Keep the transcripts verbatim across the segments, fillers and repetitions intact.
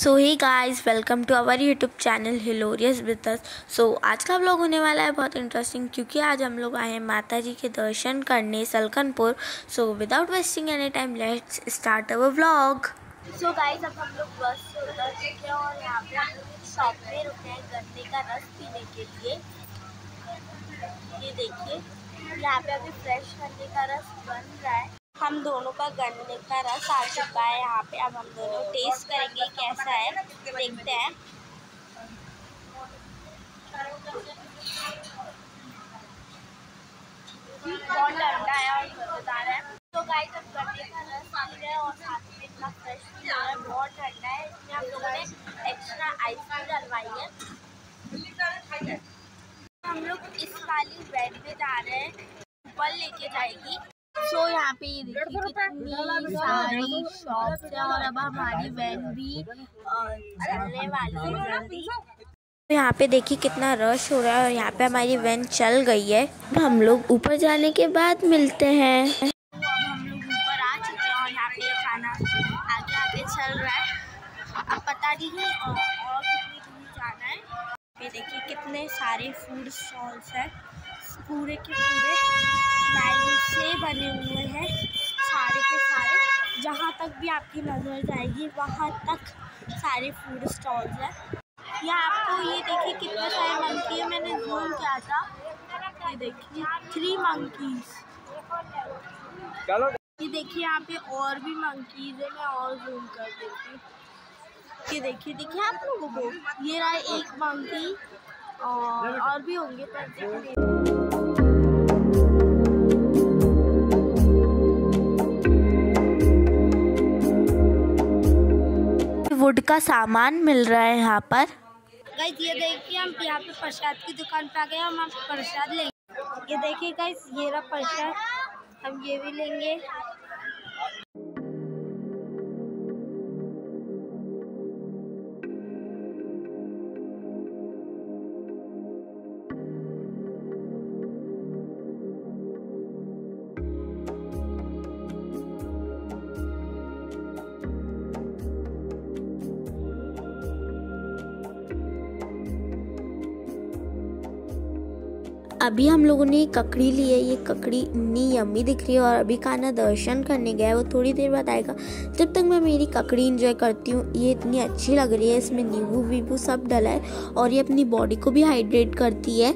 So hey guys, welcome to our YouTube channel hilarious with us. So आज का vlog होने वाला है बहुत इंटरेस्टिंग, क्योंकि आज हम लोग आए हैं माता जी के दर्शन करने Salkanpur. So without wasting any time let's start our vlog. So guys, अब हम लोग बस से उतर चुके हैं और यहाँ पे हम लोग शॉप में रुके हैं गन्ने का रस पीने के लिए। ये देखिए, यहाँ पे अभी फ्रेश गन्ने का रस बन रहा है। हम दोनों का गन्ने का रस आ चुका है यहाँ पे। अब हम दोनों टेस्ट करेंगे कैसा है, देखते हैं। बहुत ठंडा है और मजेदार है। तो गाइस, अब गन्ने का रस पी रहे हैं और साथ में इतना फ्रेश भी लग रहा है। बहुत ठंडा है, इसमें हम लोगों ने एक्स्ट्रा आइसक्रीम डलवाई है। हम लोग इस वाली वैन में जा रहे हैं, ऊपर लेके जाएगी। सो so, यहाँ पे ये देखिए कितनी सारी शॉप्स है और अब हमारी वैन भी चलने वाली है। यहाँ पे देखिए कितना रश हो रहा है और यहाँ पे हमारी वैन चल गई है। हम लोग ऊपर जाने के बाद मिलते हैं। अब हम लोग ऊपर आ चुके हैं और यहाँ पे खाना आगे आगे चल रहा है। अब पता नहीं है और कितनी दूर जाना है। ये देखिए कितने सारे फूड स्टॉल्स हैं, पूरे के पूरे लाइन से बने हुए हैं सारे के सारे। जहाँ तक भी आपकी नज़र जाएगी वहाँ तक सारे फूड स्टॉल्स हैं। यहाँ आपको ये देखिए कितने सारे मंकी है, मैंने ज़ूम किया था। ये देखिए थ्री मंकीज। ये देखिए यहाँ पे और भी मंकीज है, मैं और ज़ूम कर देती हूँ। ये देखिए देखिए आप लोगों को ये रहा एक मंकी और, और भी होंगे पर वुड का सामान मिल रहा है यहाँ पर। गाइस, ये देखिए हम यहाँ पे प्रसाद की दुकान पे आ गए, हम आप प्रसाद लेंगे। ये देखिए गाइस, ये रहा प्रसाद, हम ये भी लेंगे। अभी हम लोगों ने ककड़ी ली है, ये ककड़ी इतनी यम्मी दिख रही है। और अभी खाना दर्शन करने गया है, वो थोड़ी देर बाद आएगा। जब तक मैं मेरी ककड़ी एंजॉय करती हूँ। ये इतनी अच्छी लग रही है, इसमें नींबू वींबू सब डाला है और ये अपनी बॉडी को भी हाइड्रेट करती है।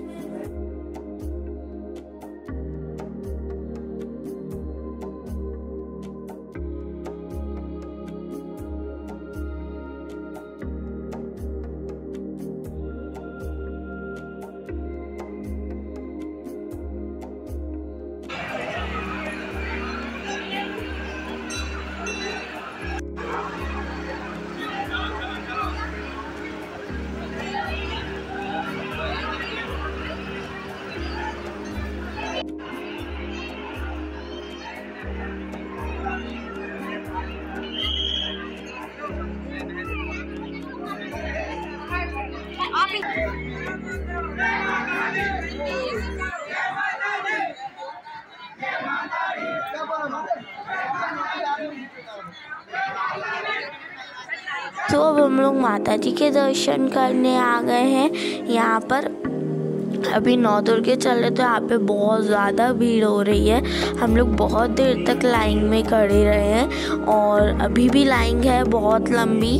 तो अब हम लोग माता जी के दर्शन करने आ गए हैं। यहाँ पर अभी नौ दुर्गे चल रहे, तो यहाँ पे बहुत ज़्यादा भीड़ हो रही है। हम लोग बहुत देर तक लाइन में खड़े रहे हैं और अभी भी लाइन है बहुत लंबी।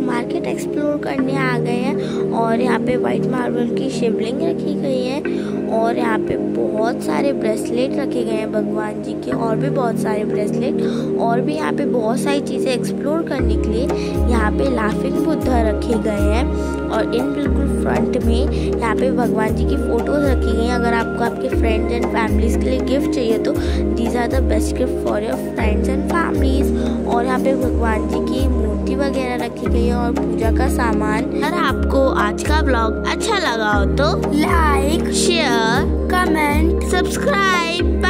लोग मार्केट एक्सप्लोर करने आ गए हैं और यहाँ पे वाइट मार्बल की शिवलिंग रखी गई है और यहाँ पे बहुत सारे ब्रेसलेट रखे गए हैं भगवान जी के और भी बहुत सारे ब्रेसलेट और भी यहाँ पे बहुत सारी चीज़ें एक्सप्लोर करने के लिए यहाँ पे लाफिंग बुद्धा रखे गए हैं और इन बिल्कुल फ्रंट में यहाँ पे भगवान जी की फ़ोटोज़ रखी गई हैं। अगर आपको आपके फ्रेंड्स एंड फैमिलीज़ के लिए गिफ्ट चाहिए तो these are the best gift for your friends and families. और यहाँ पे भगवान जी की मूर्ति वगैरह रखी गई है और पूजा का सामान। अगर आपको आज का ब्लॉग अच्छा लगा हो तो लाइक शेयर कमेंट सब्सक्राइब।